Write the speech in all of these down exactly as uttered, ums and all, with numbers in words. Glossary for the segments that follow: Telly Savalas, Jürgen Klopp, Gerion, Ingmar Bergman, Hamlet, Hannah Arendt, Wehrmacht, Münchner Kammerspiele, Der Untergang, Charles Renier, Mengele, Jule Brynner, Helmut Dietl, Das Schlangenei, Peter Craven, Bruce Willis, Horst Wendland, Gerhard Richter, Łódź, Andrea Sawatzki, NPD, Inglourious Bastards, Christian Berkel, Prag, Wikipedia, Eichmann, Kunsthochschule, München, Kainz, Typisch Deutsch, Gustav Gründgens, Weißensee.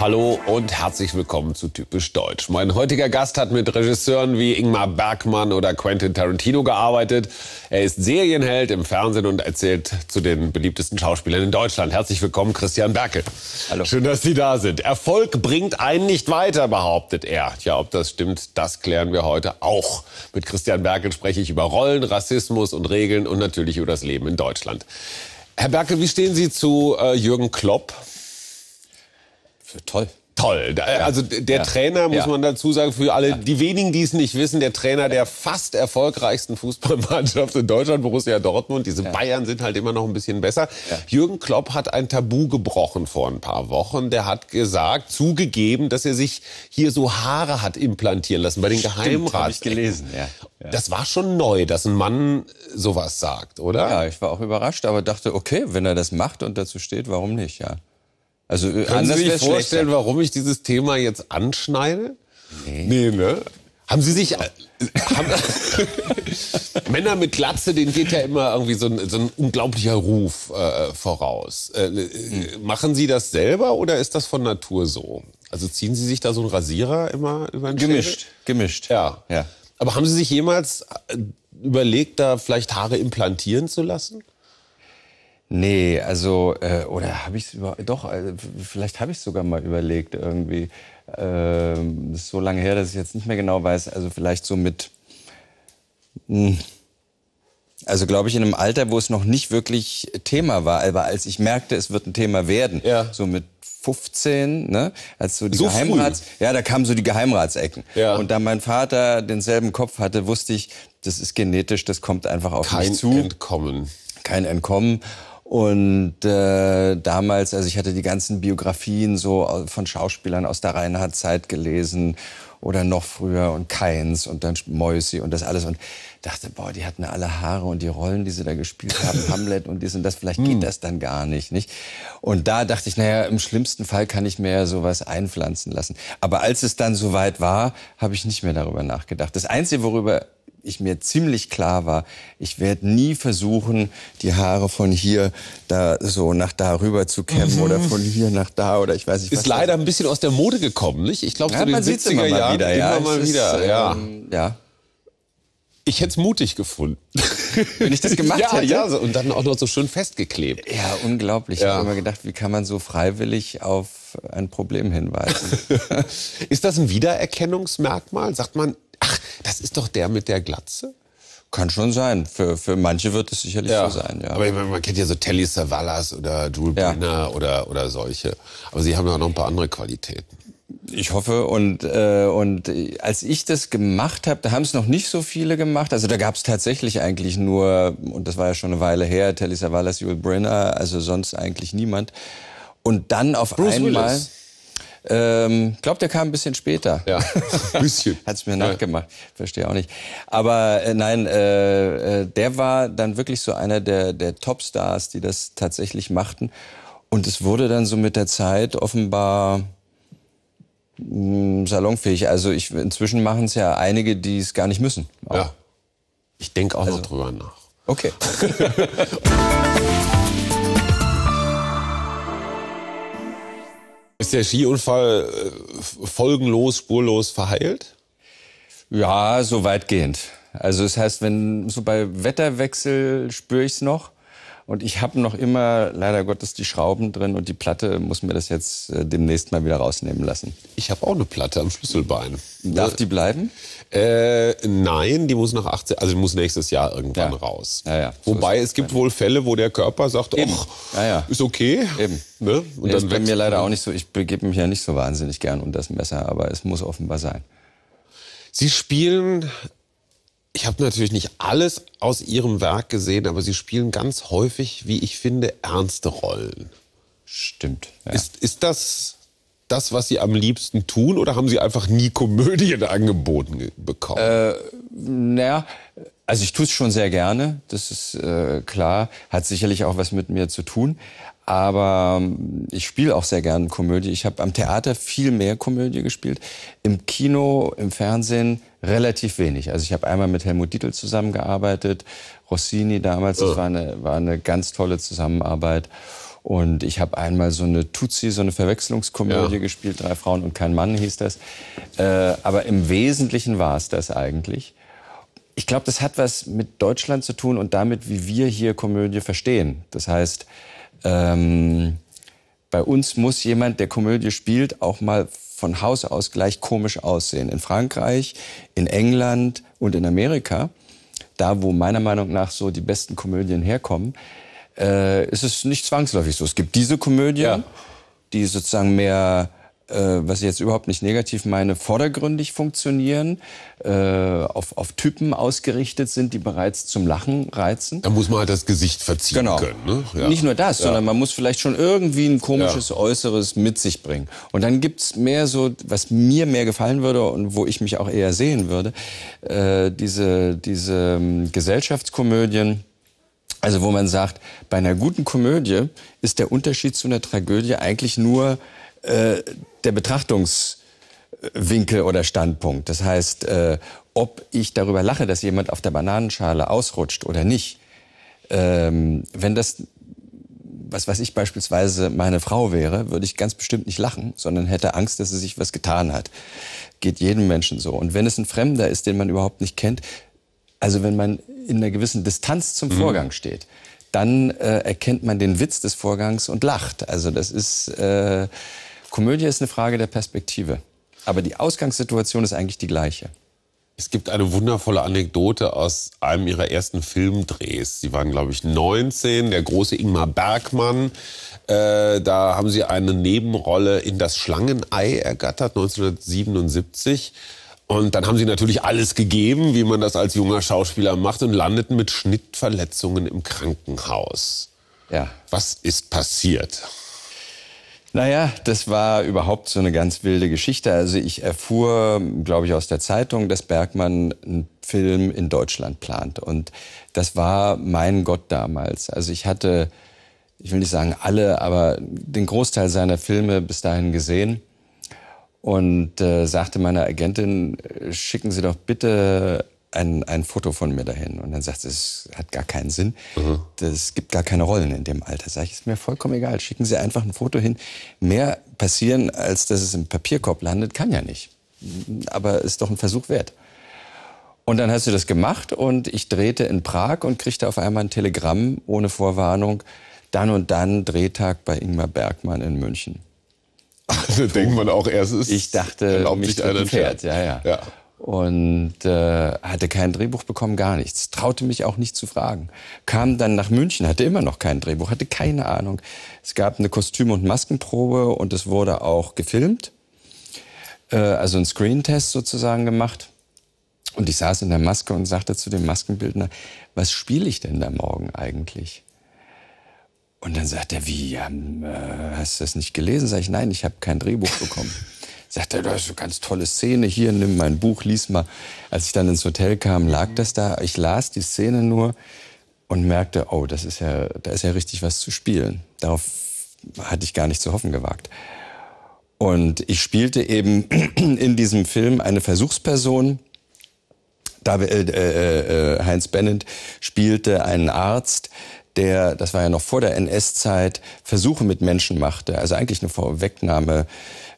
Hallo und herzlich willkommen zu Typisch Deutsch. Mein heutiger Gast hat mit Regisseuren wie Ingmar Bergman oder Quentin Tarantino gearbeitet. Er ist Serienheld im Fernsehen und erzählt zu den beliebtesten Schauspielern in Deutschland. Herzlich willkommen, Christian Berkel. Hallo. Schön, dass Sie da sind. Erfolg bringt einen nicht weiter, behauptet er. Tja, ob das stimmt, das klären wir heute auch. Mit Christian Berkel spreche ich über Rollen, Rassismus und Regeln und natürlich über das Leben in Deutschland. Herr Berkel, wie stehen Sie zu äh, Jürgen Klopp? Toll. Toll. Also der ja. Trainer, muss ja. man dazu sagen, für alle, ja. die wenigen, die es nicht wissen, der Trainer ja. der fast erfolgreichsten Fußballmannschaft in Deutschland, Borussia Dortmund. Diese ja. Bayern sind halt immer noch ein bisschen besser. Ja. Jürgen Klopp hat ein Tabu gebrochen vor ein paar Wochen. Der hat gesagt, zugegeben, dass er sich hier so Haare hat implantieren lassen bei den Geheimrat. Das habe ich gelesen, ja. Ja. Das war schon neu, dass ein Mann sowas sagt, oder? Ja, ich war auch überrascht, aber dachte, okay, wenn er das macht und dazu steht, warum nicht, ja. Also, können Sie sich vorstellen, schlechter. warum ich dieses Thema jetzt anschneide? Nee. Nee, ne? Haben Sie sich... haben, Männer mit Glatze, denen geht ja immer irgendwie so ein, so ein unglaublicher Ruf äh, voraus. Äh, mhm. Machen Sie das selber oder ist das von Natur so? Also ziehen Sie sich da so einen Rasierer immer über den Schädel? Gemischt, gemischt. Ja. ja. Aber haben Sie sich jemals überlegt, da vielleicht Haare implantieren zu lassen? Nee, also, äh, oder habe ich es über... Doch, also, vielleicht habe ich es sogar mal überlegt irgendwie. Ähm, das ist so lange her, dass ich jetzt nicht mehr genau weiß. Also vielleicht so mit... Mh, also glaube ich in einem Alter, wo es noch nicht wirklich Thema war. Aber als ich merkte, es wird ein Thema werden, ja. so mit fünfzehn, ne? Als so die so Geheimrats... Früh. Ja, da kamen so die Geheimratsecken. Ja. Und da mein Vater denselben Kopf hatte, wusste ich, das ist genetisch, das kommt einfach auf mich zu. Kein Entkommen. Kein Entkommen. Und äh, damals, also ich hatte die ganzen Biografien so von Schauspielern aus der Reinhardt-Zeit gelesen oder noch früher und Kainz und dann Mäusi und das alles und dachte, boah, die hatten alle Haare und die Rollen, die sie da gespielt haben, Hamlet und dies und das, vielleicht geht das dann gar nicht, nicht? Und da dachte ich, naja, im schlimmsten Fall kann ich mir ja sowas einpflanzen lassen. Aber als es dann soweit war, habe ich nicht mehr darüber nachgedacht. Das Einzige, worüber ich mir ziemlich klar war, ich werde nie versuchen, die Haare von hier da so nach da rüber zu kämmen mhm. oder von hier nach da oder ich weiß nicht. Ist leider das ein bisschen aus der Mode gekommen, nicht? Ich glaube, ja, so man sieht es immer mal wieder. Ja. Immer mal wieder. Ist, ja. Ähm, ja. Ich hätte es mutig gefunden. Wenn ich das gemacht ja, hätte? Ja, und dann auch noch so schön festgeklebt. Ja, unglaublich. Ja. Ich habe immer gedacht, wie kann man so freiwillig auf ein Problem hinweisen? Ist das ein Wiedererkennungsmerkmal? Sagt man, ach, das ist doch der mit der Glatze? Kann schon sein. Für, für manche wird es sicherlich ja. so sein, ja. Aber ich meine, man kennt ja so Telly Savalas oder Jule ja. Brynner oder, oder solche. Aber Sie haben ja noch ein paar andere Qualitäten. Ich hoffe, und, äh, und als ich das gemacht habe, da haben es noch nicht so viele gemacht. Also da gab es tatsächlich eigentlich nur, und das war ja schon eine Weile her, Telly Savalas, Jule Brynner, also sonst eigentlich niemand. Und dann auf Bruce einmal... Willis. Ich ähm, glaube, der kam ein bisschen später. Ja, ein bisschen. Hat es mir nachgemacht, verstehe auch nicht. Aber äh, nein, äh, äh, der war dann wirklich so einer der, der Topstars, die das tatsächlich machten. Und es wurde dann so mit der Zeit offenbar mh, salonfähig. Also ich, inzwischen machen es ja einige, die es gar nicht müssen. Auch. Ja, ich denke auch also. noch drüber nach. Okay. Ist der Skiunfall folgenlos, spurlos verheilt? Ja, so weitgehend. Also das heißt, wenn so bei Wetterwechsel spüre ich es noch. Und ich habe noch immer, leider Gottes, die Schrauben drin. Und die Platte muss mir das jetzt äh, demnächst mal wieder rausnehmen lassen. Ich habe auch eine Platte am Schlüsselbein. Darf die bleiben? Äh, nein, die muss nach achtzehn, also die muss nächstes Jahr irgendwann ja. raus. Ja, ja. So Wobei es gibt wohl Fälle, wo der Körper sagt, ach, ja, ja. ist okay. Eben. Ne? Und ja, dann ist bei mir leider auch nicht so, ich begebe mich ja nicht so wahnsinnig gern um das Messer, aber es muss offenbar sein. Sie spielen... Ich habe natürlich nicht alles aus Ihrem Werk gesehen, aber Sie spielen ganz häufig, wie ich finde, ernste Rollen. Stimmt. Ja. Ist, ist das das, was Sie am liebsten tun, oder haben Sie einfach nie Komödien angeboten bekommen? Äh, naja, also ich tue es schon sehr gerne, das ist äh, klar. Hat sicherlich auch was mit mir zu tun. Aber ich spiele auch sehr gerne Komödie. Ich habe am Theater viel mehr Komödie gespielt. Im Kino, im Fernsehen relativ wenig. Also ich habe einmal mit Helmut Dietl zusammengearbeitet, Rossini damals. Das war eine, war eine ganz tolle Zusammenarbeit. Und ich habe einmal so eine Tutsi, so eine Verwechslungskomödie ja. gespielt, drei Frauen und kein Mann hieß das. Äh, aber im Wesentlichen war es das eigentlich. Ich glaube, das hat was mit Deutschland zu tun und damit, wie wir hier Komödie verstehen. Das heißt, ähm, bei uns muss jemand, der Komödie spielt, auch mal von Haus aus gleich komisch aussehen. In Frankreich, in England und in Amerika, da wo meiner Meinung nach so die besten Komödien herkommen, äh, ist es nicht zwangsläufig so. Es gibt diese Komödien, ja. die sozusagen mehr, äh, was ich jetzt überhaupt nicht negativ meine, vordergründig funktionieren, äh, auf, auf Typen ausgerichtet sind, die bereits zum Lachen reizen. Da muss man halt das Gesicht verziehen genau. können. Ne? Ja. Nicht nur das, ja. sondern man muss vielleicht schon irgendwie ein komisches ja. Äußeres mit sich bringen. Und dann gibt's mehr so, was mir mehr gefallen würde und wo ich mich auch eher sehen würde, äh, diese, diese um, Gesellschaftskomödien. Also wo man sagt, bei einer guten Komödie ist der Unterschied zu einer Tragödie eigentlich nur äh, der Betrachtungswinkel oder Standpunkt. Das heißt, äh, ob ich darüber lache, dass jemand auf der Bananenschale ausrutscht oder nicht. Ähm, wenn das, was weiß ich, beispielsweise meine Frau wäre, würde ich ganz bestimmt nicht lachen, sondern hätte Angst, dass sie sich was getan hat. Geht jedem Menschen so. Und wenn es ein Fremder ist, den man überhaupt nicht kennt, also wenn man in einer gewissen Distanz zum Vorgang steht, dann äh, erkennt man den Witz des Vorgangs und lacht. Also das ist, äh, Komödie ist eine Frage der Perspektive. Aber die Ausgangssituation ist eigentlich die gleiche. Es gibt eine wundervolle Anekdote aus einem ihrer ersten Filmdrehs. Sie waren, glaube ich, neunzehn, der große Ingmar Bergman. Äh, da haben sie eine Nebenrolle in Das Schlangenei ergattert, neunzehnhundertsiebenundsiebzig. Und dann haben sie natürlich alles gegeben, wie man das als junger Schauspieler macht, und landeten mit Schnittverletzungen im Krankenhaus. Ja. Was ist passiert? Naja, das war überhaupt so eine ganz wilde Geschichte. Also ich erfuhr, glaube ich, aus der Zeitung, dass Bergman einen Film in Deutschland plant. Und das war mein Gott damals. Also ich hatte, ich will nicht sagen alle, aber den Großteil seiner Filme bis dahin gesehen. Und äh, sagte meiner Agentin, schicken Sie doch bitte ein, ein Foto von mir dahin. Und dann sagt sie, es hat gar keinen Sinn. Mhm. Das gibt gar keine Rollen in dem Alter. Sag ich, ist mir vollkommen egal. Schicken Sie einfach ein Foto hin. Mehr passieren, als dass es im Papierkorb landet, kann ja nicht. Aber ist doch ein Versuch wert. Und dann hat sie das gemacht und ich drehte in Prag und kriegte auf einmal ein Telegramm ohne Vorwarnung. Dann und dann Drehtag bei Ingmar Bergman in München. Also denkt man auch erst, ist ich dachte, mich tritt ein Pferd. Ja, ja. Ja. Und äh, hatte kein Drehbuch bekommen, gar nichts. Traute mich auch nicht zu fragen. Kam dann nach München, hatte immer noch kein Drehbuch, hatte keine Ahnung. Es gab eine Kostüm- und Maskenprobe und es wurde auch gefilmt. Äh, also ein Screentest sozusagen gemacht. Und ich saß in der Maske und sagte zu dem Maskenbildner, was spiele ich denn da morgen eigentlich? Und dann sagt er, wie, ja, hast du das nicht gelesen? Sag ich, nein, ich habe kein Drehbuch bekommen. Sagt er, das ist eine ganz tolle Szene, hier, nimm mein Buch, lies mal. Als ich dann ins Hotel kam, lag das da. Ich las die Szene nur und merkte, oh, das ist ja, da ist ja richtig was zu spielen. Darauf hatte ich gar nicht zu hoffen gewagt. Und ich spielte eben in diesem Film eine Versuchsperson. Heinz Bennent spielte einen Arzt, der, das war ja noch vor der N S-Zeit, Versuche mit Menschen machte. Also eigentlich eine Vorwegnahme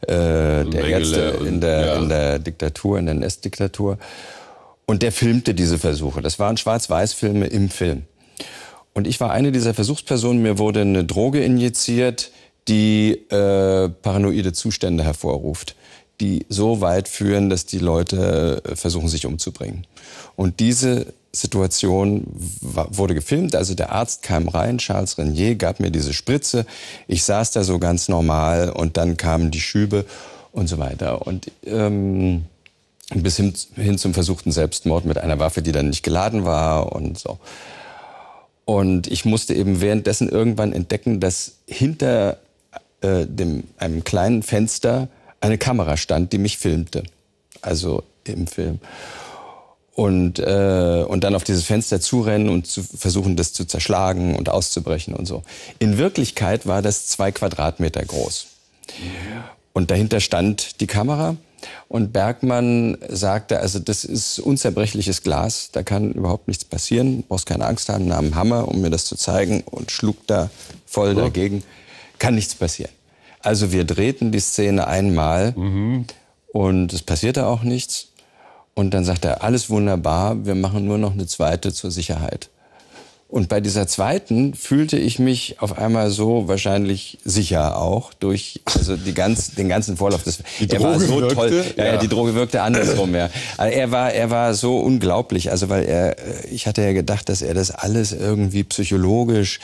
äh, der Mengele Ärzte in der, ja. in der Diktatur, in der N S-Diktatur. Und der filmte diese Versuche. Das waren Schwarz-Weiß-Filme im Film. Und ich war eine dieser Versuchspersonen. Mir wurde eine Droge injiziert, die äh, paranoide Zustände hervorruft, die so weit führen, dass die Leute versuchen, sich umzubringen. Und diese Situation wurde gefilmt, also der Arzt kam rein, Charles Renier gab mir diese Spritze, ich saß da so ganz normal und dann kamen die Schübe und so weiter. Und ähm, bis hin, hin zum versuchten Selbstmord mit einer Waffe, die dann nicht geladen war und so. Und ich musste eben währenddessen irgendwann entdecken, dass hinter äh, dem, einem kleinen Fenster eine Kamera stand, die mich filmte, also im Film. Und, äh, und dann auf dieses Fenster zurennen und zu versuchen, das zu zerschlagen und auszubrechen und so. In Wirklichkeit war das zwei Quadratmeter groß. Und dahinter stand die Kamera. Und Bergman sagte, also das ist unzerbrechliches Glas, da kann überhaupt nichts passieren, du brauchst keine Angst haben, nahm einen Hammer, um mir das zu zeigen und schlug da voll oh. dagegen, kann nichts passieren. Also wir drehten die Szene einmal mhm. und es passierte auch nichts. Und dann sagt er, alles wunderbar, wir machen nur noch eine zweite zur Sicherheit. Und bei dieser zweiten fühlte ich mich auf einmal so wahrscheinlich sicher auch durch also die ganz, den ganzen Vorlauf. Des, die er Droge war so wirkte, toll, ja. Ja, die Droge wirkte andersrum. Ja. Also er war, er war so unglaublich, also weil er, ich hatte ja gedacht, dass er das alles irgendwie psychologisch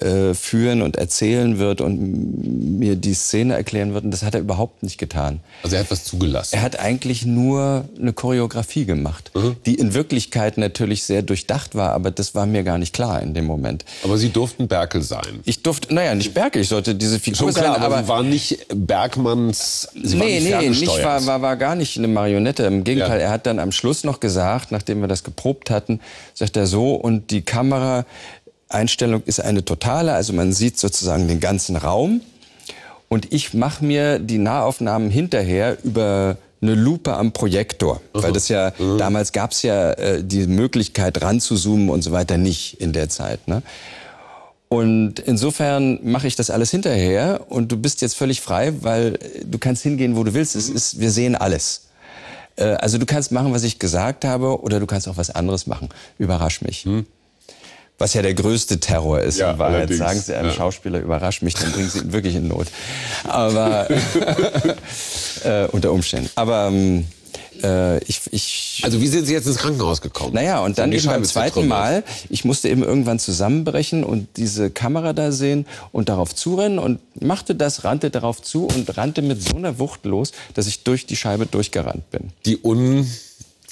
äh, führen und erzählen wird und mir die Szene erklären wird. Und das hat er überhaupt nicht getan. Also er hat was zugelassen. Er hat eigentlich nur eine Choreografie gemacht, mhm. die in Wirklichkeit natürlich sehr durchdacht war, aber das war mir gar nicht klar in dem Moment. Aber Sie durften Berkel sein. Ich durfte, naja, nicht Berkel, ich sollte diese Figur sein. Aber, aber war nicht Bergmans, Sie nee, waren nicht nee, nicht war, war, war gar nicht eine Marionette. Im Gegenteil, ja. Er hat dann am Schluss noch gesagt, nachdem wir das geprobt hatten, sagt er so, und die Kameraeinstellung ist eine totale, also man sieht sozusagen den ganzen Raum. Und ich mache mir die Nahaufnahmen hinterher über eine Lupe am Projektor, weil das ja, mhm. damals gab es ja äh, die Möglichkeit ranzuzoomen und so weiter nicht in der Zeit. Ne? Und insofern mache ich das alles hinterher und du bist jetzt völlig frei, weil du kannst hingehen, wo du willst. Es ist, wir sehen alles. Äh, also du kannst machen, was ich gesagt habe oder du kannst auch was anderes machen. Überrasch mich. Mhm. Was ja der größte Terror ist, ja, in Wahrheit. Allerdings. Sagen Sie einem ja. Schauspieler, überrasch mich, dann bringen Sie ihn wirklich in Not. Aber äh, unter Umständen. Aber äh, ich, ich... Also wie sind Sie jetzt ins Krankenhaus gekommen? Naja, und dann eben beim zweiten Mal, ich musste eben irgendwann zusammenbrechen und diese Kamera da sehen und darauf zurennen und machte das, rannte darauf zu und rannte mit so einer Wucht los, dass ich durch die Scheibe durchgerannt bin. Die un...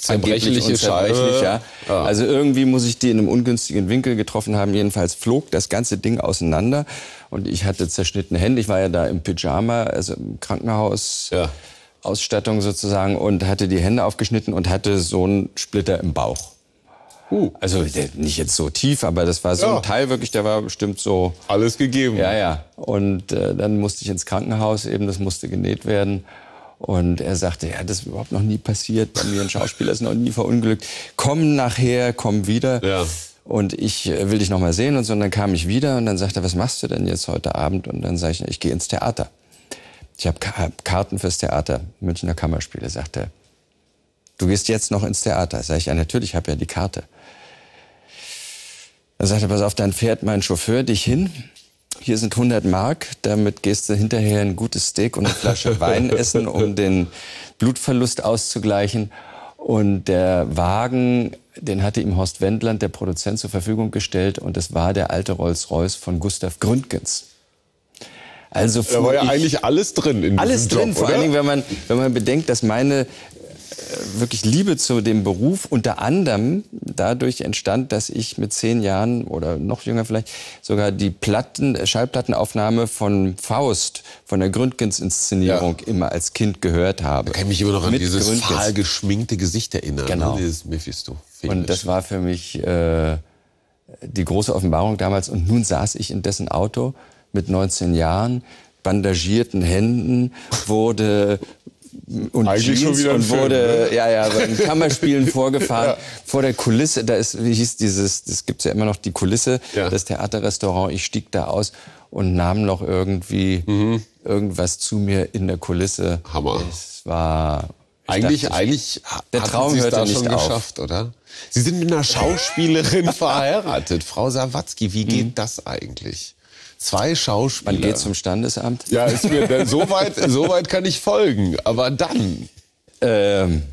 Zerbrechliche Scheibe. Ja. Ja. Also irgendwie muss ich die in einem ungünstigen Winkel getroffen haben. Jedenfalls flog das ganze Ding auseinander. Und ich hatte zerschnittene Hände. Ich war ja da im Pyjama, also im Krankenhaus. Ja. Ausstattung sozusagen. Und hatte die Hände aufgeschnitten und hatte so einen Splitter im Bauch. Uh. Also nicht jetzt so tief, aber das war so ja. ein Teil wirklich, der war bestimmt so... Alles gegeben. Ja, ja. Und äh, dann musste ich ins Krankenhaus eben, das musste genäht werden. Und er sagte, ja, das ist überhaupt noch nie passiert. Bei mir ein Schauspieler ist noch nie verunglückt. Komm nachher, komm wieder. Ja. Und ich will dich noch mal sehen. Und so, und dann kam ich wieder und dann sagte er, was machst du denn jetzt heute Abend? Und dann sage ich, ich gehe ins Theater. Ich habe Karten fürs Theater, Münchner Kammerspiele. Sagt er, du gehst jetzt noch ins Theater. Sag ich, ja, natürlich, ich habe ja die Karte. Dann sagt er, pass auf, dann fährt mein Chauffeur dich hin. Hier sind hundert Mark, damit gehst du hinterher ein gutes Steak und eine Flasche Wein essen, um den Blutverlust auszugleichen. Und der Wagen, den hatte ihm Horst Wendland, der Produzent, zur Verfügung gestellt. Und das war der alte Rolls-Royce von Gustav Gründgens. Also da war ja eigentlich alles drin in diesem Job, oder? Alles drin, vor allen Dingen, wenn man, wenn man bedenkt, dass meine wirklich Liebe zu dem Beruf unter anderem dadurch entstand, dass ich mit zehn Jahren oder noch jünger vielleicht sogar die Platten, Schallplattenaufnahme von Faust, von der Gründgens-Inszenierung ja. immer als Kind gehört habe. Da kann ich mich immer noch mit an dieses Gründgens. Fahl geschminkte Gesicht erinnern. Genau. Ne? Dieses Mephisto. Und das war für mich äh, die große Offenbarung damals. Und nun saß ich in dessen Auto mit neunzehn Jahren, bandagierten Händen, wurde... Und eigentlich schon wieder ein und wurde Film, ne? ja ja in Kammerspielen vorgefahren ja. vor der Kulisse, da ist, wie hieß dieses, das gibt's ja immer noch, die Kulisse, ja. das Theaterrestaurant. Ich stieg da aus und nahm noch irgendwie mhm. irgendwas zu mir in der Kulisse. Hammer. Es war eigentlich dachte, eigentlich der Traum hört da nicht schon auf. Geschafft, oder? Sie sind mit einer Schauspielerin verheiratet, Frau Sawatzki. Wie geht mhm. das eigentlich? Zwei Schauspieler. Man geht zum Standesamt. Ja, ist mir, so, weit, so weit kann ich folgen. Aber dann ähm.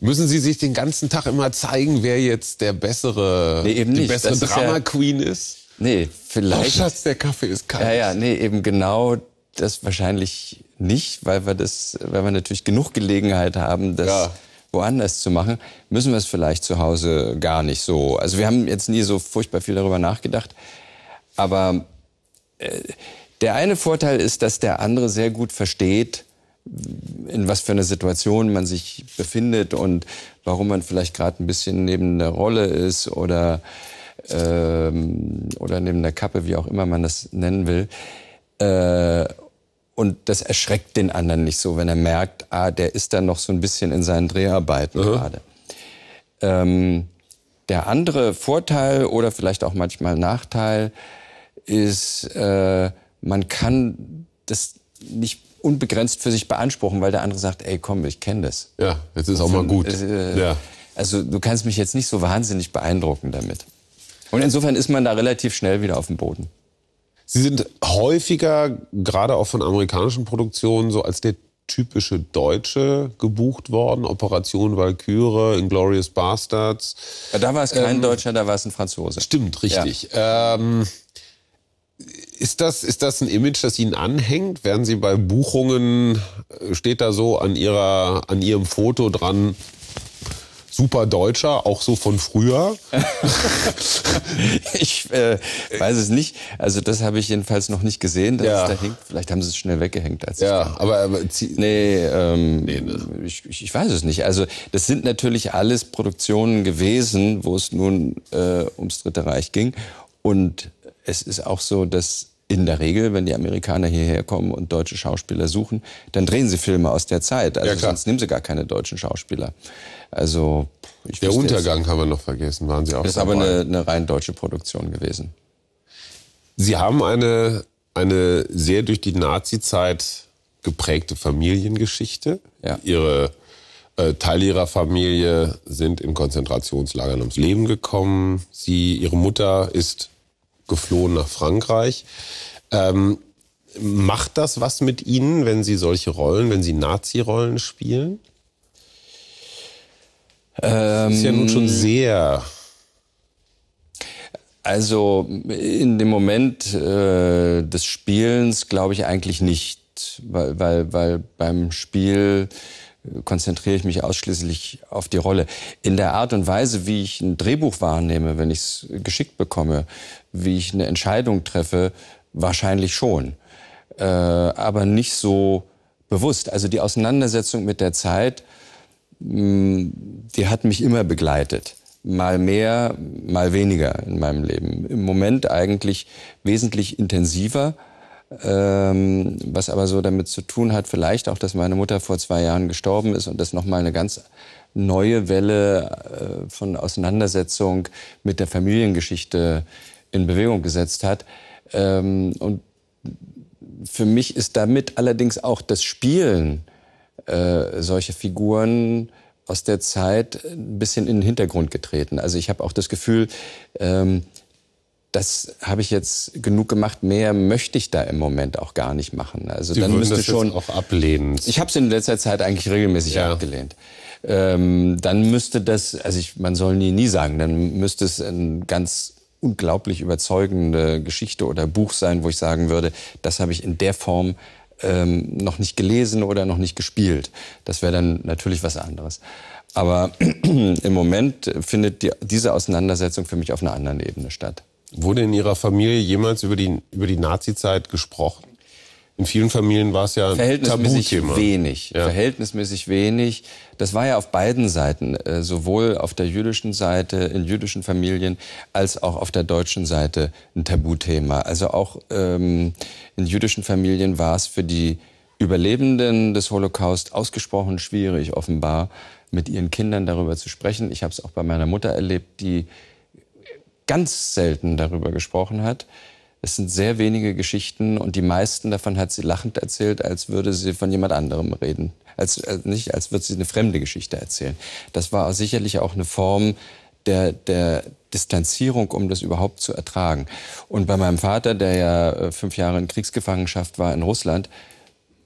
müssen Sie sich den ganzen Tag immer zeigen, wer jetzt der bessere, nee, eben nicht. Die bessere Drama Queen ist, ja, ist? Nee, vielleicht. Oh Schatz, der Kaffee ist kalt. Ja, ja, nee, eben genau das wahrscheinlich nicht, weil wir, das, weil wir natürlich genug Gelegenheit haben, dass... Ja. woanders zu machen, müssen wir es vielleicht zu Hause gar nicht so. Also wir haben jetzt nie so furchtbar viel darüber nachgedacht. Aber äh, der eine Vorteil ist, dass der andere sehr gut versteht, in was für einer Situation man sich befindet und warum man vielleicht gerade ein bisschen neben der Rolle ist oder, äh, oder neben der Kappe, wie auch immer man das nennen will. Äh, Und das erschreckt den anderen nicht so, wenn er merkt, ah, der ist dann noch so ein bisschen in seinen Dreharbeiten mhm. gerade. Ähm, der andere Vorteil oder vielleicht auch manchmal Nachteil ist, äh, man kann das nicht unbegrenzt für sich beanspruchen, weil der andere sagt, ey, komm, ich kenne das. Ja, jetzt ist auch mal gut. Äh, ja. Also du kannst mich jetzt nicht so wahnsinnig beeindrucken damit. Und insofern ist man da relativ schnell wieder auf dem Boden. Sie sind häufiger, gerade auch von amerikanischen Produktionen, so als der typische Deutsche gebucht worden. Operation Walküre, Inglourious Bastards. Ja, da war es kein ähm, Deutscher, da war es ein Franzose. Stimmt, richtig. Ja. Ähm, ist das, ist das ein Image, das Ihnen anhängt? Werden Sie bei Buchungen, steht da so an Ihrer, an Ihrem Foto dran, super Deutscher, auch so von früher? Ich äh, weiß es nicht. Also das habe ich jedenfalls noch nicht gesehen, dass ja. es da hängt. Vielleicht haben sie es schnell weggehängt. Als ja, ich aber... aber nee, ähm, nee ne. ich, ich weiß es nicht. Also das sind natürlich alles Produktionen gewesen, wo es nun äh, ums Dritte Reich ging. Und es ist auch so, dass in der Regel, wenn die Amerikaner hierher kommen und deutsche Schauspieler suchen, dann drehen sie Filme aus der Zeit. Also ja, sonst nehmen sie gar keine deutschen Schauspieler. Also ich Der Untergang jetzt, haben wir noch vergessen, waren Sie auch. Das ist aber eine, eine rein deutsche Produktion gewesen. Sie haben eine, eine sehr durch die Nazi-Zeit geprägte Familiengeschichte. Ja. Ihre äh, Teile Ihrer Familie sind in Konzentrationslagern ums Leben gekommen. Sie, Ihre Mutter ist geflohen nach Frankreich. Ähm, macht das was mit Ihnen, wenn Sie solche Rollen, wenn Sie Nazi-Rollen spielen? Ähm, das ist ja nun schon sehr... Also in dem Moment äh, des Spielens glaube ich eigentlich nicht, weil, weil, weil beim Spiel konzentriere ich mich ausschließlich auf die Rolle. In der Art und Weise, wie ich ein Drehbuch wahrnehme, wenn ich es geschickt bekomme, wie ich eine Entscheidung treffe, wahrscheinlich schon. Äh, aber nicht so bewusst. Also die Auseinandersetzung mit der Zeit, mh, die hat mich immer begleitet. Mal mehr, mal weniger in meinem Leben. Im Moment eigentlich wesentlich intensiver. Ähm, was aber so damit zu tun hat, vielleicht auch, dass meine Mutter vor zwei Jahren gestorben ist und das nochmal eine ganz neue Welle äh, von Auseinandersetzung mit der Familiengeschichte in Bewegung gesetzt hat. Ähm, und für mich ist damit allerdings auch das Spielen äh, solcher Figuren aus der Zeit ein bisschen in den Hintergrund getreten. Also ich habe auch das Gefühl, ähm, das habe ich jetzt genug gemacht. Mehr möchte ich da im Moment auch gar nicht machen. Also Sie dann müsste das schon auch ablehnen. Ich habe es in letzter Zeit eigentlich regelmäßig ja. abgelehnt. Ähm, dann müsste das, also ich, man soll nie nie sagen, dann müsste es eine ganz unglaublich überzeugende Geschichte oder Buch sein, wo ich sagen würde, das habe ich in der Form ähm, noch nicht gelesen oder noch nicht gespielt. Das wäre dann natürlich was anderes. Aber im Moment findet die, diese Auseinandersetzung für mich auf einer anderen Ebene statt. Wurde in Ihrer Familie jemals über die, über die Nazi-Zeit gesprochen? In vielen Familien war es ja ein Tabuthema. Verhältnismäßig wenig. Ja. Verhältnismäßig wenig. Das war ja auf beiden Seiten, sowohl auf der jüdischen Seite, in jüdischen Familien, als auch auf der deutschen Seite ein Tabuthema. Also auch ähm, in jüdischen Familien war es für die Überlebenden des Holocaust ausgesprochen schwierig, offenbar, mit ihren Kindern darüber zu sprechen. Ich habe es auch bei meiner Mutter erlebt, die ganz selten darüber gesprochen hat. Es sind sehr wenige Geschichten und die meisten davon hat sie lachend erzählt, als würde sie von jemand anderem reden. Als, als nicht, als würde sie eine fremde Geschichte erzählen. Das war sicherlich auch eine Form der, der Distanzierung, um das überhaupt zu ertragen. Und bei meinem Vater, der ja fünf Jahre in Kriegsgefangenschaft war in Russland,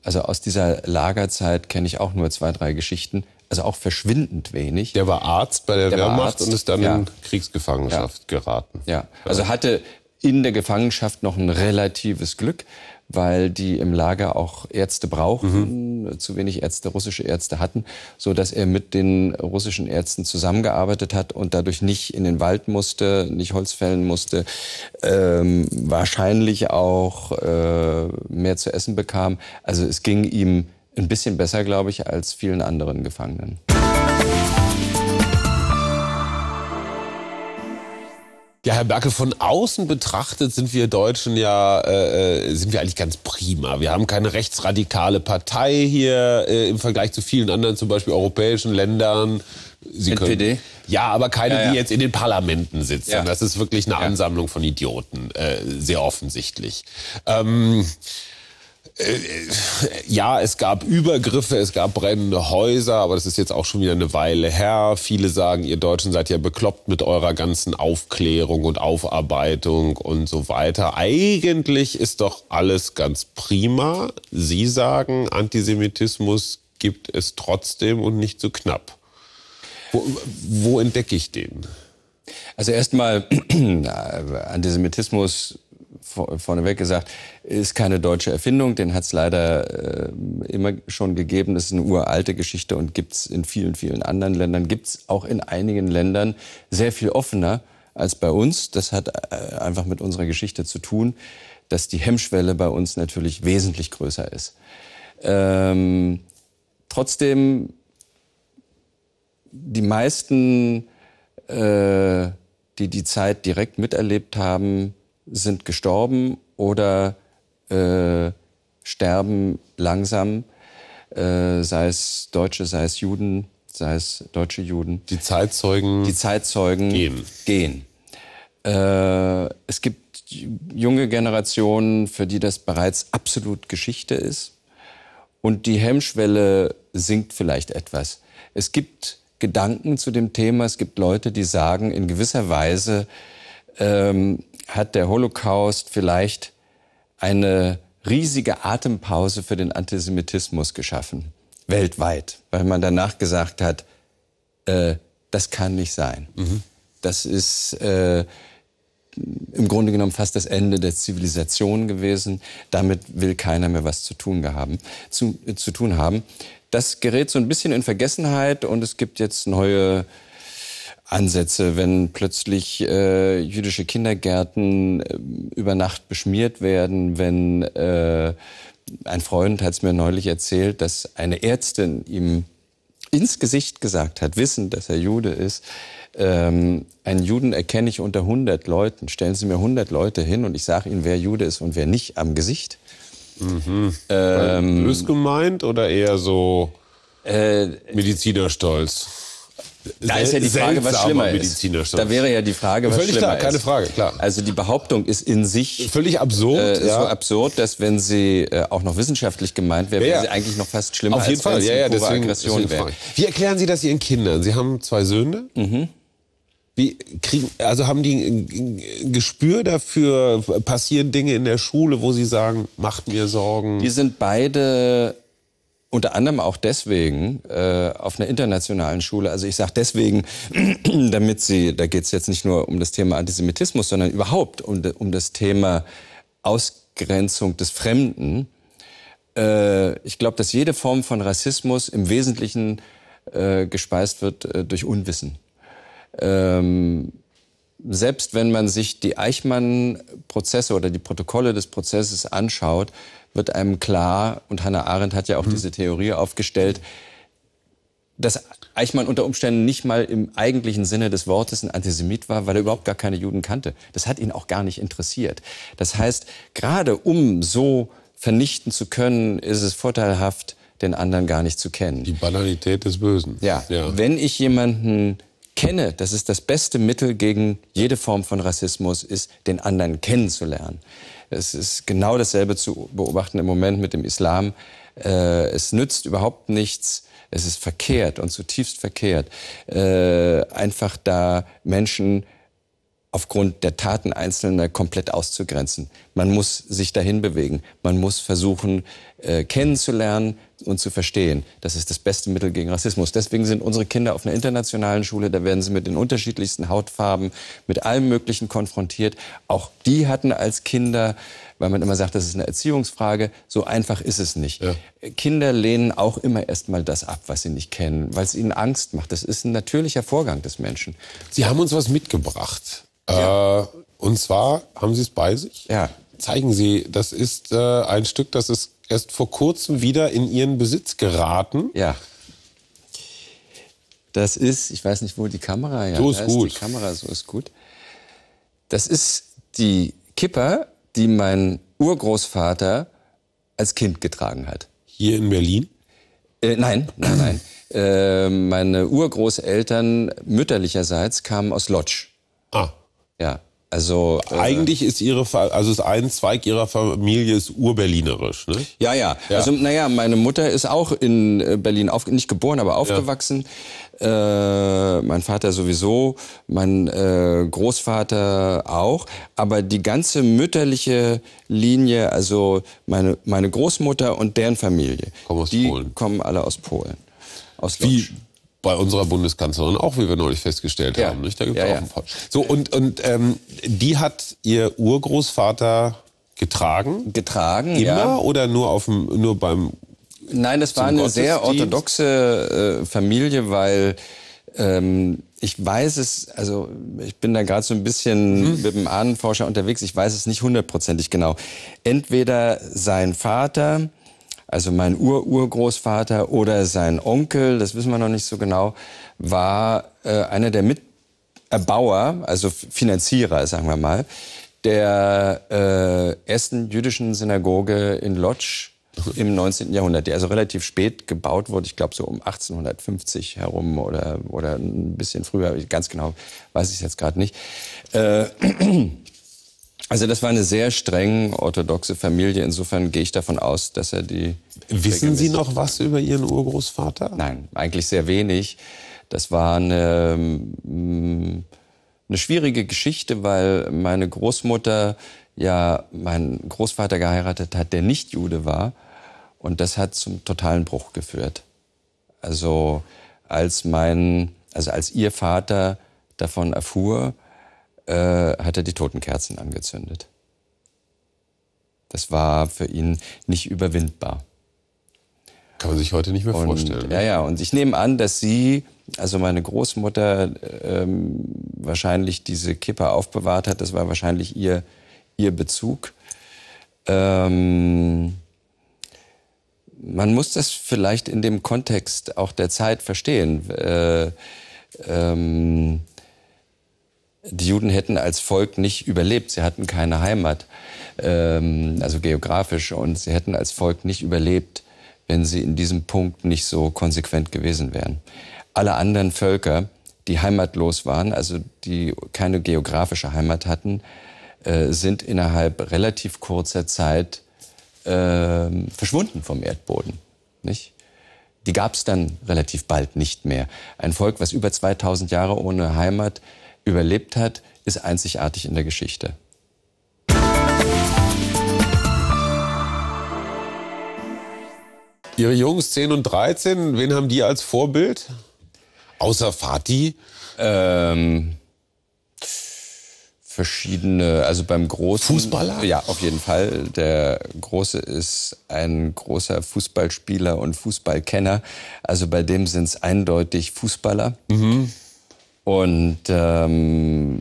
also aus dieser Lagerzeit kenne ich auch nur zwei, drei Geschichten, also auch verschwindend wenig. Der war Arzt bei der, der Wehrmacht und ist dann ja. in Kriegsgefangenschaft ja. geraten. Ja, also hatte in der Gefangenschaft noch ein relatives Glück, weil die im Lager auch Ärzte brauchten, mhm. zu wenig Ärzte, russische Ärzte hatten, so dass er mit den russischen Ärzten zusammengearbeitet hat und dadurch nicht in den Wald musste, nicht Holz fällen musste, ähm, wahrscheinlich auch äh, mehr zu essen bekam. Also es ging ihm ein bisschen besser, glaube ich, als vielen anderen Gefangenen. Ja, Herr Berkel, von außen betrachtet sind wir Deutschen ja, äh, sind wir eigentlich ganz prima. Wir haben keine rechtsradikale Partei hier äh, im Vergleich zu vielen anderen, zum Beispiel europäischen Ländern. Sie N P D? Können, ja, aber keine, ja, ja. die jetzt in den Parlamenten sitzen. Ja. Das ist wirklich eine Ansammlung von Idioten, äh, sehr offensichtlich. Ähm, Ja, es gab Übergriffe, es gab brennende Häuser, aber das ist jetzt auch schon wieder eine Weile her. Viele sagen, ihr Deutschen seid ja bekloppt mit eurer ganzen Aufklärung und Aufarbeitung und so weiter. Eigentlich ist doch alles ganz prima. Sie sagen, Antisemitismus gibt es trotzdem und nicht so knapp. Wo, wo entdecke ich den? Also erstmal Antisemitismus, vorneweg gesagt, ist keine deutsche Erfindung. Den hat es leider äh, immer schon gegeben. Das ist eine uralte Geschichte und gibt es in vielen, vielen anderen Ländern. Gibt es auch in einigen Ländern sehr viel offener als bei uns. Das hat äh, einfach mit unserer Geschichte zu tun, dass die Hemmschwelle bei uns natürlich wesentlich größer ist. Ähm, trotzdem, die meisten, äh, die die Zeit direkt miterlebt haben, sind gestorben oder äh, sterben langsam, äh, sei es Deutsche, sei es Juden, sei es deutsche Juden. Die Zeitzeugen, die Zeitzeugen gehen. gehen. Äh, es gibt junge Generationen, für die das bereits absolut Geschichte ist. Und die Hemmschwelle sinkt vielleicht etwas. Es gibt Gedanken zu dem Thema. Es gibt Leute, die sagen, in gewisser Weise ähm, hat der Holocaust vielleicht eine riesige Atempause für den Antisemitismus geschaffen, weltweit. Weil man danach gesagt hat, äh, das kann nicht sein. Mhm. Das ist äh, im Grunde genommen fast das Ende der Zivilisation gewesen. Damit will keiner mehr was zu tun haben. Zu, äh, zu tun haben. Das gerät so ein bisschen in Vergessenheit und es gibt jetzt neue Ansätze, wenn plötzlich äh, jüdische Kindergärten äh, über Nacht beschmiert werden, wenn äh, ein Freund hat es mir neulich erzählt, dass eine Ärztin ihm ins Gesicht gesagt hat, wissend, dass er Jude ist, ähm, einen Juden erkenne ich unter hundert Leuten. Stellen Sie mir hundert Leute hin und ich sage Ihnen, wer Jude ist und wer nicht, am Gesicht. Mhm. Ähm, Bös gemeint oder eher so äh, Medizinerstolz? Da ist ja die Frage, was schlimmer ist. Da wäre ja die Frage, was völlig schlimmer klar, ist. Keine Frage, klar. Also die Behauptung ist in sich völlig absurd. Äh, ja. So absurd, dass wenn sie äh, auch noch wissenschaftlich gemeint wäre, ja, wäre sie eigentlich noch fast schlimmer als wenn sie ja, ja, pure Aggression wäre. Wie erklären Sie das Ihren Kindern? Sie haben zwei Söhne. Mhm. Wie kriegen, also haben die ein Gespür dafür? Passieren Dinge in der Schule, wo sie sagen, macht mir Sorgen? Die sind beide unter anderem auch deswegen äh, auf einer internationalen Schule, also ich sage deswegen, damit sie, da geht es jetzt nicht nur um das Thema Antisemitismus, sondern überhaupt um, um das Thema Ausgrenzung des Fremden. Äh, ich glaube, dass jede Form von Rassismus im Wesentlichen äh, gespeist wird äh, durch Unwissen. Ähm, selbst wenn man sich die Eichmann-Prozesse oder die Protokolle des Prozesses anschaut, wird einem klar, und Hannah Arendt hat ja auch mhm. diese Theorie aufgestellt, dass Eichmann unter Umständen nicht mal im eigentlichen Sinne des Wortes ein Antisemit war, weil er überhaupt gar keine Juden kannte. Das hat ihn auch gar nicht interessiert. Das heißt, gerade um so vernichten zu können, ist es vorteilhaft, den anderen gar nicht zu kennen. Die Banalität des Bösen. Ja, ja. Wenn ich jemanden kenne, das ist das beste Mittel gegen jede Form von Rassismus, ist, den anderen kennenzulernen. Es ist genau dasselbe zu beobachten im Moment mit dem Islam. Äh, es nützt überhaupt nichts. Es ist verkehrt und zutiefst verkehrt. Äh, einfach da Menschen aufgrund der Taten Einzelner komplett auszugrenzen. Man muss sich dahin bewegen. Man muss versuchen, äh, kennenzulernen und zu verstehen. Das ist das beste Mittel gegen Rassismus. Deswegen sind unsere Kinder auf einer internationalen Schule, da werden sie mit den unterschiedlichsten Hautfarben, mit allem Möglichen konfrontiert. Auch die hatten als Kinder, weil man immer sagt, das ist eine Erziehungsfrage, so einfach ist es nicht. Ja. Kinder lehnen auch immer erst mal das ab, was sie nicht kennen, weil es ihnen Angst macht. Das ist ein natürlicher Vorgang des Menschen. Sie haben uns was mitgebracht. Ja. Äh, und zwar haben Sie es bei sich? Ja. Zeigen Sie, das ist äh, ein Stück, das ist erst vor kurzem wieder in Ihren Besitz geraten. Ja. Das ist, ich weiß nicht, wo die Kamera ja, so ist. Gut. Die Kamera, so ist gut. Das ist die Kippa, die mein Urgroßvater als Kind getragen hat. Hier in Berlin? Äh, nein, nein, nein. Äh, meine Urgroßeltern mütterlicherseits kamen aus Łódź. Ah. Ja, also... Äh, Eigentlich ist ihre, also ist ein Zweig ihrer Familie ist urberlinerisch, ne? Ja, ja, ja. Also, naja, meine Mutter ist auch in Berlin, auf, nicht geboren, aber aufgewachsen. Ja. Äh, mein Vater sowieso, mein äh, Großvater auch. Aber die ganze mütterliche Linie, also meine, meine Großmutter und deren Familie, kommen aus die Polen. Kommen alle aus Polen. Aus Wie bei unserer Bundeskanzlerin auch, wie wir neulich festgestellt ja. haben. Nicht? Da gibt es ja, auch ja. ein paar. So, und, und ähm, die hat ihr Urgroßvater getragen? Getragen, Immer ja. oder nur, auf dem, nur beim Nein, das war eine sehr orthodoxe äh, Familie, weil ähm, ich weiß es, also ich bin da gerade so ein bisschen mhm. mit dem Ahnenforscher unterwegs, ich weiß es nicht hundertprozentig genau. Entweder sein Vater... Also mein Ur-Urgroßvater oder sein Onkel, das wissen wir noch nicht so genau, war äh, einer der Miterbauer, also Finanzierer, sagen wir mal, der äh, ersten jüdischen Synagoge in Łódź im neunzehnten Jahrhundert, die also relativ spät gebaut wurde, ich glaube so um achtzehnhundertfünfzig herum oder, oder ein bisschen früher, ganz genau weiß ich es jetzt gerade nicht. Äh, Also das war eine sehr streng orthodoxe Familie. Insofern gehe ich davon aus, dass er die... Wissen Sie noch was über Ihren Urgroßvater? Nein, eigentlich sehr wenig. Das war eine, eine schwierige Geschichte, weil meine Großmutter ja meinen Großvater geheiratet hat, der nicht Jude war. Und das hat zum totalen Bruch geführt. Also als mein, also als ihr Vater davon erfuhr, hat er die Totenkerzen angezündet. Das war für ihn nicht überwindbar. Kann man sich heute nicht mehr und, vorstellen. Ja, ja. Und ich nehme an, dass sie, also meine Großmutter, ähm, wahrscheinlich diese Kippa aufbewahrt hat. Das war wahrscheinlich ihr, ihr Bezug. Ähm, man muss das vielleicht in dem Kontext auch der Zeit verstehen. Äh, ähm, Die Juden hätten als Volk nicht überlebt. Sie hatten keine Heimat, ähm, also geografisch. Und sie hätten als Volk nicht überlebt, wenn sie in diesem Punkt nicht so konsequent gewesen wären. Alle anderen Völker, die heimatlos waren, also die keine geografische Heimat hatten, äh, sind innerhalb relativ kurzer Zeit äh, verschwunden vom Erdboden. Nicht? Die gab es dann relativ bald nicht mehr. Ein Volk, was über zweitausend Jahre ohne Heimat überlebt hat, ist einzigartig in der Geschichte. Ihre Jungs zehn und dreizehn, wen haben die als Vorbild? Außer Fatih? Ähm, verschiedene, also beim Großen... Fußballer? Ja, auf jeden Fall. Der Große ist ein großer Fußballspieler und Fußballkenner. Also bei dem sind es eindeutig Fußballer. Mhm. Und ähm,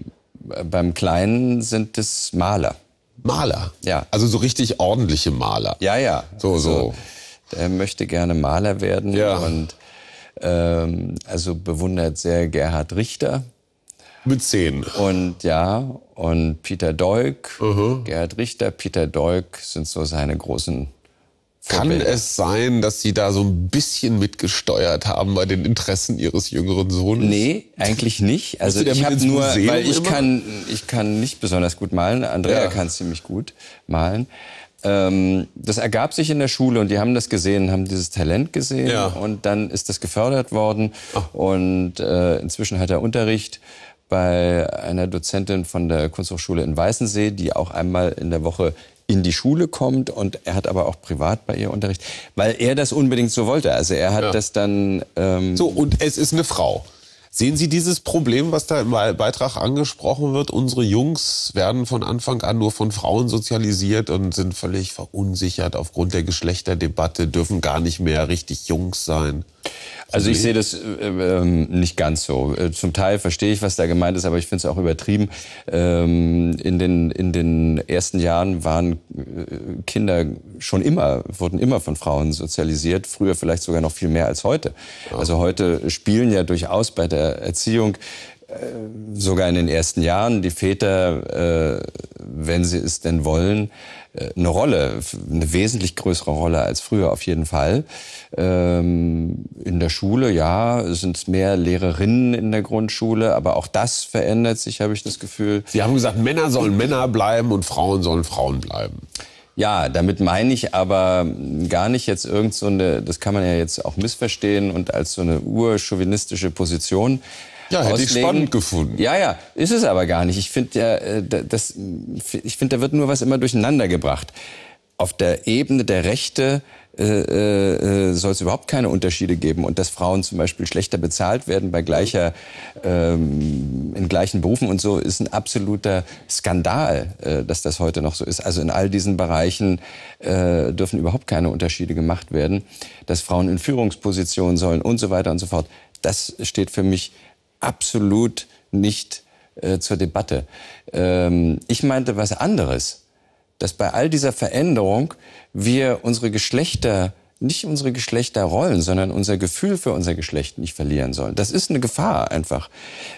beim Kleinen sind es Maler. Maler? Ja. Also so richtig ordentliche Maler. Ja, ja. So, so. Also, er möchte gerne Maler werden. Ja. Und ähm, also bewundert sehr Gerhard Richter. Mit zehn. Und ja, und Peter Doig. Uh-huh. Gerhard Richter, Peter Doig sind so seine großen... Kann es sein, dass Sie da so ein bisschen mitgesteuert haben bei den Interessen Ihres jüngeren Sohnes? Nee, eigentlich nicht. Also ich habe nur, weil ich kann, ich kann nicht besonders gut malen. Andrea ja. kann ziemlich gut malen. Ähm, das ergab sich in der Schule und die haben das gesehen, haben dieses Talent gesehen ja. und dann ist das gefördert worden. Ach. Und äh, inzwischen hat er Unterricht bei einer Dozentin von der Kunsthochschule in Weißensee, die auch einmal in der Woche in die Schule kommt, und er hat aber auch privat bei ihr Unterricht, weil er das unbedingt so wollte. Also er hat ja. das dann... Ähm so, und es ist eine Frau. Sehen Sie dieses Problem, was da im Beitrag angesprochen wird? Unsere Jungs werden von Anfang an nur von Frauen sozialisiert und sind völlig verunsichert aufgrund der Geschlechterdebatte, dürfen gar nicht mehr richtig Jungs sein. Also ich sehe das äh, ähm, nicht ganz so. Äh, zum Teil verstehe ich, was da gemeint ist, aber ich finde es auch übertrieben. Ähm, in den, in den ersten Jahren waren äh, Kinder schon immer, wurden immer von Frauen sozialisiert. Früher vielleicht sogar noch viel mehr als heute. Ja. Also heute spielen ja durchaus bei der Erziehung sogar in den ersten Jahren die Väter, äh, wenn sie es denn wollen, äh, eine Rolle, eine wesentlich größere Rolle als früher auf jeden Fall. Ähm, in der Schule, ja, sind es mehr Lehrerinnen in der Grundschule, aber auch das verändert sich, habe ich das Gefühl. Sie haben gesagt, Männer sollen Männer bleiben und Frauen sollen Frauen bleiben. Ja, damit meine ich aber gar nicht jetzt irgend so eine, das kann man ja jetzt auch missverstehen und als so eine urchauvinistische Position. Ja, hätte auslegen. Ich spannend gefunden. Ja, ja, ist es aber gar nicht. Ich finde ja, das, ich finde, da wird nur was immer durcheinander gebracht. Auf der Ebene der Rechte äh, äh, soll es überhaupt keine Unterschiede geben und dass Frauen zum Beispiel schlechter bezahlt werden bei gleicher ähm, in gleichen Berufen und so ist ein absoluter Skandal, äh, dass das heute noch so ist. Also in all diesen Bereichen äh, dürfen überhaupt keine Unterschiede gemacht werden, dass Frauen in Führungspositionen sollen und so weiter und so fort. Das steht für mich absolut nicht äh, zur Debatte. Ähm, ich meinte was anderes, dass bei all dieser Veränderung wir unsere Geschlechter, nicht unsere Geschlechterrollen, sondern unser Gefühl für unser Geschlecht nicht verlieren sollen. Das ist eine Gefahr einfach.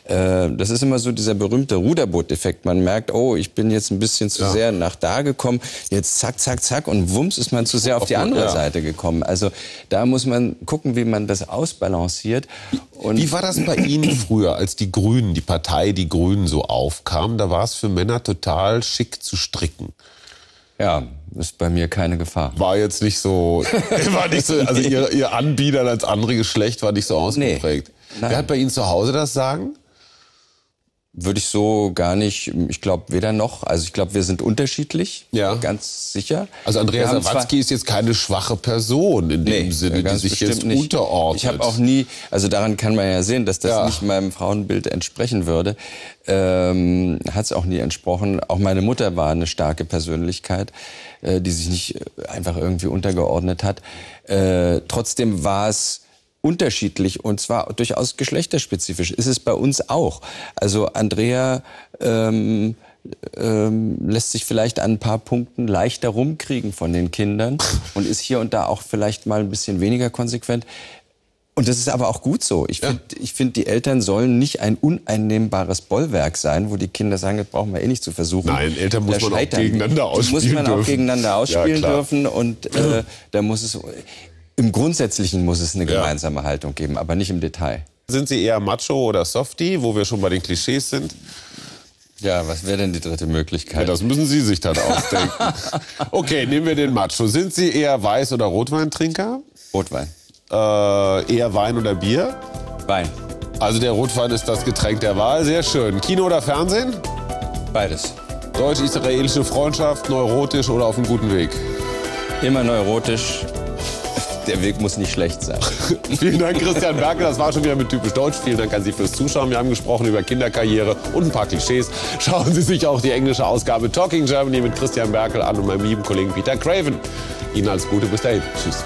Äh, das ist immer so dieser berühmte Ruderboot-Effekt. Man merkt, oh, ich bin jetzt ein bisschen zu ja. sehr nach da gekommen, jetzt zack, zack, zack und wumms ist man zu sehr auf, auf die andere ja. Seite gekommen. Also da muss man gucken, wie man das ausbalanciert. Und wie war das bei Ihnen früher, als die Grünen, die Partei, die Grünen so aufkam? Da war es für Männer total schick zu stricken. Ja, ist bei mir keine Gefahr. War jetzt nicht so, war nicht so, also ihr, ihr Anbiedern als andere Geschlecht war nicht so ausgeprägt. Nee, wer hat bei Ihnen zu Hause das Sagen? Würde ich so gar nicht, ich glaube weder noch, also ich glaube wir sind unterschiedlich, ja. ganz sicher. Also Andrea Sawatzki ist jetzt keine schwache Person in nee, dem Sinne, die sich jetzt nicht unterordnet. Ich habe auch nie, also daran kann man ja sehen, dass das ja. nicht meinem Frauenbild entsprechen würde. Ähm, hat es auch nie entsprochen. Auch meine Mutter war eine starke Persönlichkeit, äh, die sich nicht einfach irgendwie untergeordnet hat. Äh, trotzdem war es unterschiedlich und zwar durchaus geschlechterspezifisch. Ist es bei uns auch. Also Andrea ähm, ähm, lässt sich vielleicht an ein paar Punkten leichter rumkriegen von den Kindern und ist hier und da auch vielleicht mal ein bisschen weniger konsequent. Und das ist aber auch gut so. Ich finde, ja. ich finde, die Eltern sollen nicht ein uneinnehmbares Bollwerk sein, wo die Kinder sagen, das brauchen wir eh nicht zu versuchen. Nein, Eltern muss man auch gegeneinander ausspielen dürfen. Muss man dürfen. auch gegeneinander ausspielen ja, dürfen und äh, da muss es... Im Grundsätzlichen muss es eine gemeinsame ja. Haltung geben, aber nicht im Detail. Sind Sie eher Macho oder Softie, wo wir schon bei den Klischees sind? Ja, was wäre denn die dritte Möglichkeit? Ja, das müssen Sie sich dann ausdenken. Okay, nehmen wir den Macho. Sind Sie eher Weiß- oder Rotweintrinker? Rotwein. Äh, eher Wein oder Bier? Wein. Also der Rotwein ist das Getränk der Wahl. Sehr schön. Kino oder Fernsehen? Beides. Deutsch-israelische Freundschaft, neurotisch oder auf dem guten Weg? Immer neurotisch. Der Weg muss nicht schlecht sein. Vielen Dank, Christian Berkel. Das war schon wieder mit Typisch Deutsch. Vielen Dank an Sie fürs Zuschauen. Wir haben gesprochen über Kinderkarriere und ein paar Klischees. Schauen Sie sich auch die englische Ausgabe Talking Germany mit Christian Berkel an und meinem lieben Kollegen Peter Craven. Ihnen alles Gute. Bis dahin. Tschüss.